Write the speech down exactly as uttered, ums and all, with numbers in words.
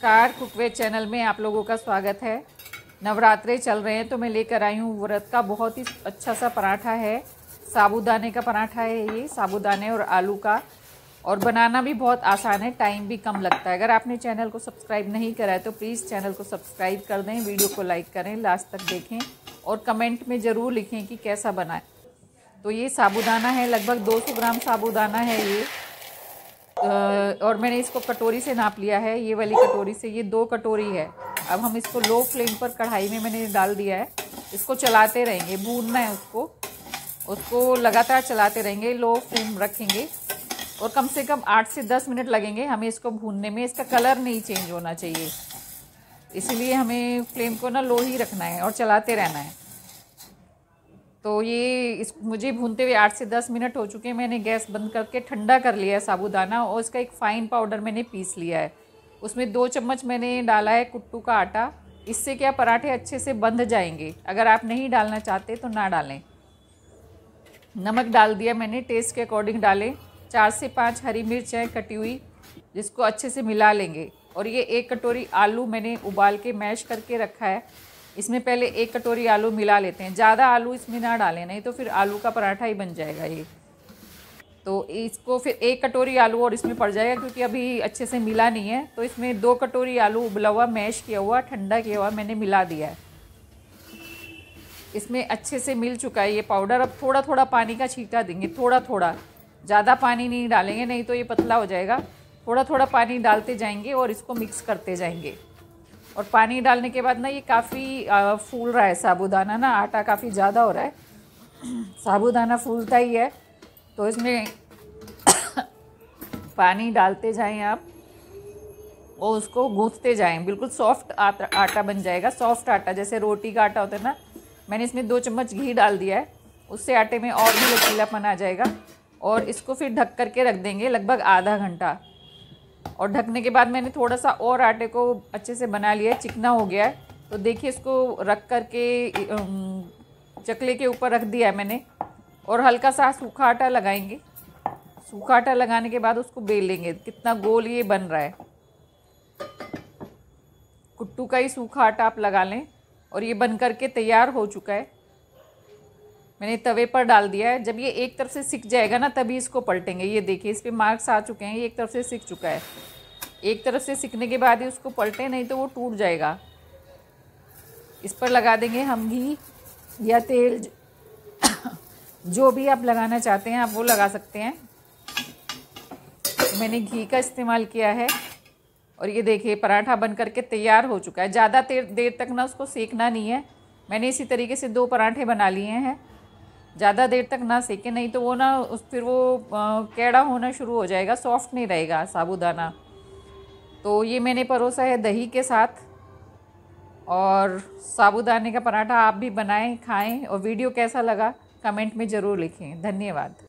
नमस्कार, कुकवेग चैनल में आप लोगों का स्वागत है। नवरात्रे चल रहे हैं तो मैं लेकर आई हूँ व्रत का बहुत ही अच्छा सा पराठा है। साबूदाने का पराठा है ये, साबूदाने और आलू का, और बनाना भी बहुत आसान है, टाइम भी कम लगता है। अगर आपने चैनल को सब्सक्राइब नहीं करा है तो प्लीज़ चैनल को सब्सक्राइब कर दें, वीडियो को लाइक करें, लास्ट तक देखें और कमेंट में ज़रूर लिखें कि कैसा बनाए। तो ये साबूदाना है, लगभग दो सौ ग्राम साबूदाना है ये, और मैंने इसको कटोरी से नाप लिया है, ये वाली कटोरी से, ये दो कटोरी है। अब हम इसको लो फ्लेम पर कढ़ाई में मैंने डाल दिया है, इसको चलाते रहेंगे, भूनना है उसको उसको लगातार चलाते रहेंगे, लो फ्लेम रखेंगे और कम से कम आठ से दस मिनट लगेंगे हमें इसको भूनने में। इसका कलर नहीं चेंज होना चाहिए, इसीलिए हमें फ्लेम को ना लो ही रखना है और चलाते रहना है। तो ये इस मुझे भूनते हुए आठ से दस मिनट हो चुके हैं। मैंने गैस बंद करके ठंडा कर लिया है साबूदाना, और इसका एक फ़ाइन पाउडर मैंने पीस लिया है, उसमें दो चम्मच मैंने डाला है कुट्टू का आटा। इससे क्या पराठे अच्छे से बंध जाएंगे। अगर आप नहीं डालना चाहते तो ना डालें। नमक डाल दिया मैंने, टेस्ट के अकॉर्डिंग डालें। चार से पाँच हरी मिर्च है कटी हुई, जिसको अच्छे से मिला लेंगे। और ये एक कटोरी आलू मैंने उबाल के मैश करके रखा है, इसमें पहले एक कटोरी आलू मिला लेते हैं। ज़्यादा आलू इसमें ना डालें, नहीं तो फिर आलू का पराठा ही बन जाएगा ये। तो इसको फिर एक कटोरी आलू और इसमें पड़ जाएगा, क्योंकि अभी अच्छे से मिला नहीं है। तो इसमें दो कटोरी आलू उबला हुआ, मैश किया हुआ, ठंडा किया हुआ मैंने मिला दिया है। इसमें अच्छे से मिल चुका है ये पाउडर। अब थोड़ा थोड़ा पानी का छींटा देंगे, थोड़ा थोड़ा, ज़्यादा पानी नहीं डालेंगे, नहीं तो ये पतला हो जाएगा। थोड़ा थोड़ा पानी डालते जाएंगे और इसको मिक्स करते जाएंगे। और पानी डालने के बाद ना ये काफ़ी फूल रहा है साबूदाना, ना आटा काफ़ी ज़्यादा हो रहा है, साबूदाना फूलता ही है। तो इसमें पानी डालते जाएं आप और उसको गूंथते जाएं, बिल्कुल सॉफ्ट आटा बन जाएगा। सॉफ्ट आटा जैसे रोटी का आटा होता है ना। मैंने इसमें दो चम्मच घी डाल दिया है, उससे आटे में और भी लचीलापन आ जाएगा। और इसको फिर ढक करके रख देंगे लगभग आधा घंटा। और ढकने के बाद मैंने थोड़ा सा और आटे को अच्छे से बना लिया है, चिकना हो गया है। तो देखिए इसको रख करके चकले के ऊपर रख दिया है मैंने, और हल्का सा सूखा आटा लगाएंगे। सूखा आटा लगाने के बाद उसको बेल लेंगे। कितना गोल ये बन रहा है, कुट्टू का ही सूखा आटा आप लगा लें। और ये बन करके तैयार हो चुका है, मैंने तवे पर डाल दिया है। जब ये एक तरफ से सिक जाएगा ना, तभी इसको पलटेंगे। ये देखिए इस पर मार्क्स आ चुके हैं, ये एक तरफ से सिक चुका है। एक तरफ से सिकने के बाद ही उसको पलटें, नहीं तो वो टूट जाएगा। इस पर लगा देंगे हम घी या तेल, जो भी आप लगाना चाहते हैं आप वो लगा सकते हैं। मैंने घी का इस्तेमाल किया है। और ये देखिए पराठा बन करके तैयार हो चुका है। ज़्यादा देर देर तक ना उसको सेकना नहीं है। मैंने इसी तरीके से दो पराठे बना लिए हैं। ज़्यादा देर तक ना सेके, नहीं तो वो ना उस फिर वो कैड़ा होना शुरू हो जाएगा, सॉफ्ट नहीं रहेगा साबूदाना। तो ये मैंने परोसा है दही के साथ। और साबूदाने का पराठा आप भी बनाएं, खाएं, और वीडियो कैसा लगा कमेंट में ज़रूर लिखें। धन्यवाद।